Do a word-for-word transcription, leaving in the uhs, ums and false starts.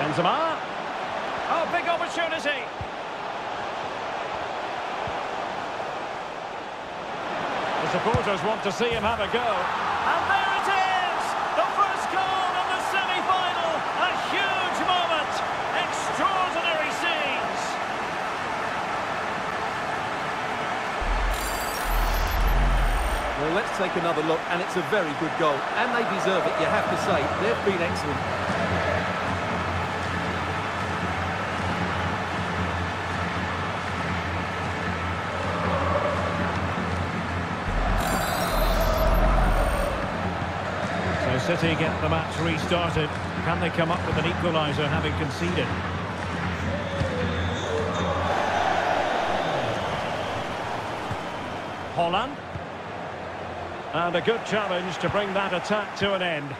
Benzema. Oh, big opportunity. The supporters want to see him have a go. And there it is! The first goal of the semi-final. A huge moment. Extraordinary scenes. Well, let's take another look, and it's a very good goal. And they deserve it, you have to say. They've been excellent. City get the match restarted. Can they come up with an equaliser having conceded? Holland. And a good challenge to bring that attack to an end.